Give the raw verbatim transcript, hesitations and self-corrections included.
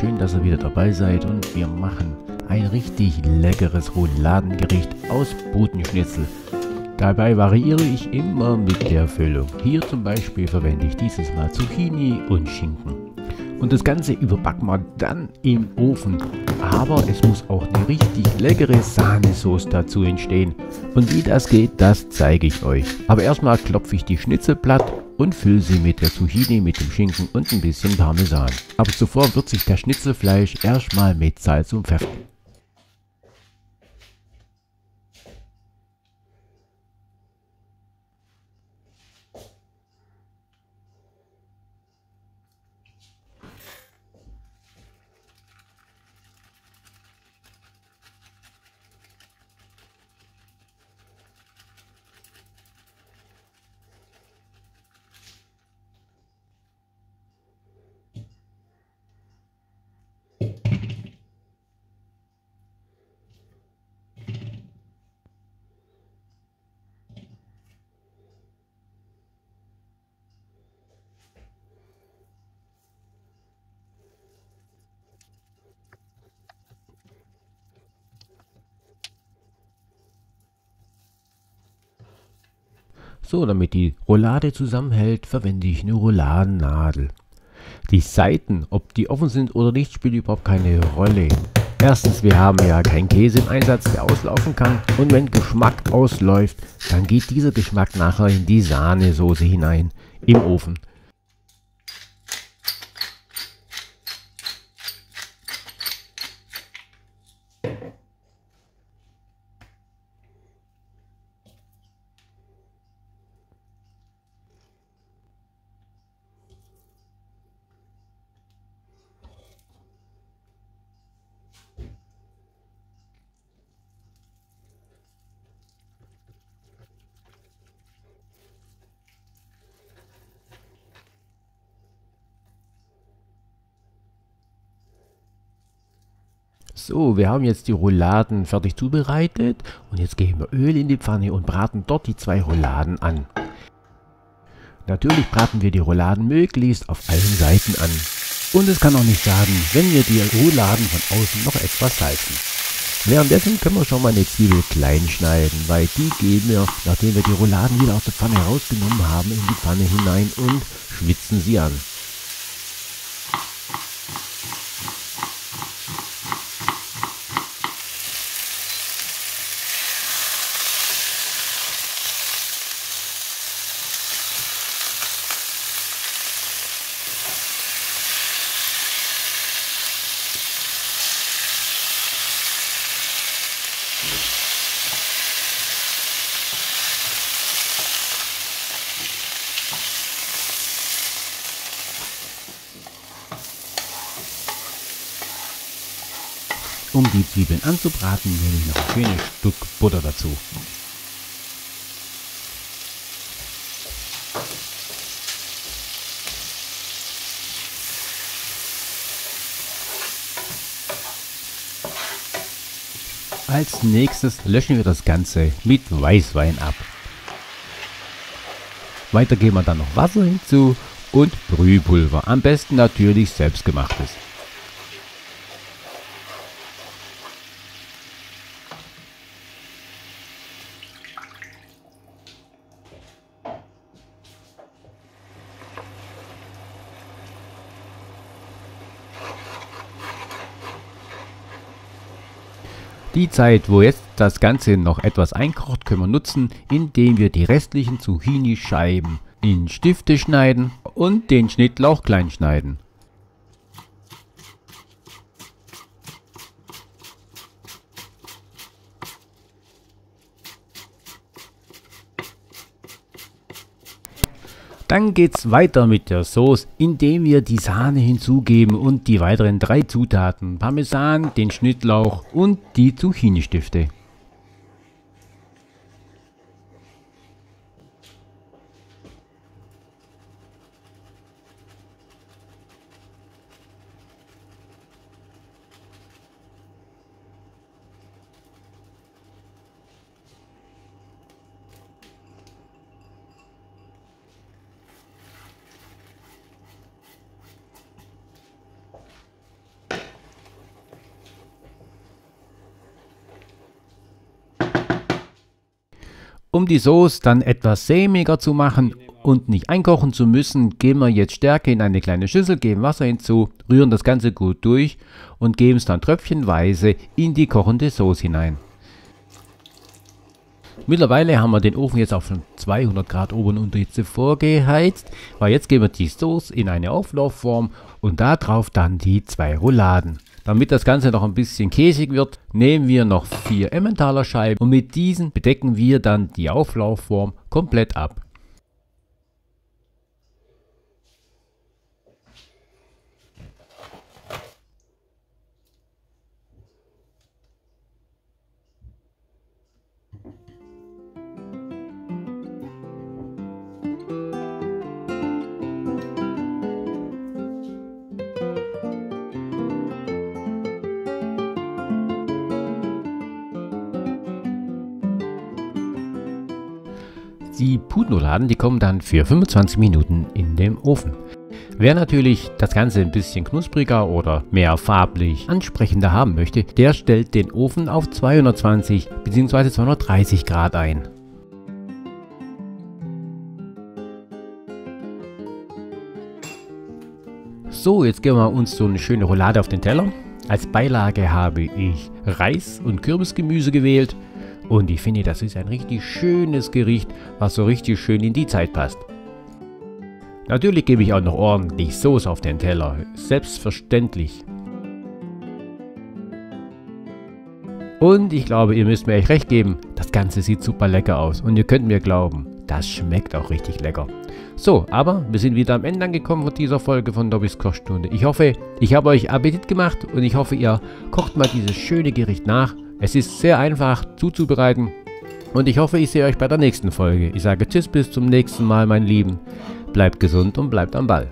Schön, dass ihr wieder dabei seid und wir machen ein richtig leckeres Rouladengericht aus Putenschnitzel. Dabei variiere ich immer mit der Füllung. Hier zum Beispiel verwende ich dieses Mal Zucchini und Schinken. Und das Ganze überbacken wir dann im Ofen. Aber es muss auch eine richtig leckere Sahnesoße dazu entstehen. Und wie das geht, das zeige ich euch. Aber erstmal klopfe ich die Schnitzel platt und fülle sie mit der Zucchini, mit dem Schinken und ein bisschen Parmesan. Aber zuvor würze ich das Schnitzelfleisch erstmal mit Salz und Pfeffer. So, damit die Roulade zusammenhält, verwende ich eine Rouladennadel. Die Seiten, ob die offen sind oder nicht, spielt überhaupt keine Rolle. Erstens, wir haben ja keinen Käse im Einsatz, der auslaufen kann. Und wenn Geschmack ausläuft, dann geht dieser Geschmack nachher in die Sahnesoße hinein im Ofen. So, wir haben jetzt die Rouladen fertig zubereitet und jetzt geben wir Öl in die Pfanne und braten dort die zwei Rouladen an. Natürlich braten wir die Rouladen möglichst auf allen Seiten an. Und es kann auch nicht schaden, wenn wir die Rouladen von außen noch etwas salzen. Währenddessen können wir schon mal eine Zwiebel klein schneiden, weil die geben wir, nachdem wir die Rouladen wieder aus der Pfanne rausgenommen haben, in die Pfanne hinein und schwitzen sie an. Um die Zwiebeln anzubraten, nehme ich noch ein schönes Stück Butter dazu. Als nächstes löschen wir das Ganze mit Weißwein ab. Weiter geben wir dann noch Wasser hinzu und Brühpulver, am besten natürlich selbstgemachtes. Die Zeit, wo jetzt das Ganze noch etwas einkocht, können wir nutzen, indem wir die restlichen Zucchini-Scheiben in Stifte schneiden und den Schnittlauch klein schneiden. Dann geht's weiter mit der Sauce, indem wir die Sahne hinzugeben und die weiteren drei Zutaten: Parmesan, den Schnittlauch und die Zucchini-Stifte. Um die Sauce dann etwas sämiger zu machen und nicht einkochen zu müssen, geben wir jetzt Stärke in eine kleine Schüssel, geben Wasser hinzu, rühren das Ganze gut durch und geben es dann tröpfchenweise in die kochende Sauce hinein. Mittlerweile haben wir den Ofen jetzt auf schon zweihundert Grad Ober- und Unterhitze vorgeheizt, weil jetzt geben wir die Sauce in eine Auflaufform und darauf dann die zwei Rouladen. Damit das Ganze noch ein bisschen käsig wird, nehmen wir noch vier Emmentaler Scheiben und mit diesen bedecken wir dann die Auflaufform komplett ab. Die Putenrouladen, die kommen dann für fünfundzwanzig Minuten in den Ofen. Wer natürlich das Ganze ein bisschen knuspriger oder mehr farblich ansprechender haben möchte, der stellt den Ofen auf zweihundertzwanzig bzw. zweihundertdreißig Grad ein. So, jetzt geben wir uns so eine schöne Roulade auf den Teller. Als Beilage habe ich Reis und Kürbisgemüse gewählt. Und ich finde, das ist ein richtig schönes Gericht, was so richtig schön in die Zeit passt. Natürlich gebe ich auch noch ordentlich Soße auf den Teller, selbstverständlich. Und ich glaube, ihr müsst mir echt recht geben, das Ganze sieht super lecker aus. Und ihr könnt mir glauben, das schmeckt auch richtig lecker. So, aber wir sind wieder am Ende angekommen von dieser Folge von Nobbi's Kochstunde. Ich hoffe, ich habe euch Appetit gemacht und ich hoffe, ihr kocht mal dieses schöne Gericht nach. Es ist sehr einfach zuzubereiten und ich hoffe, ich sehe euch bei der nächsten Folge. Ich sage Tschüss, bis zum nächsten Mal, meine Lieben. Bleibt gesund und bleibt am Ball.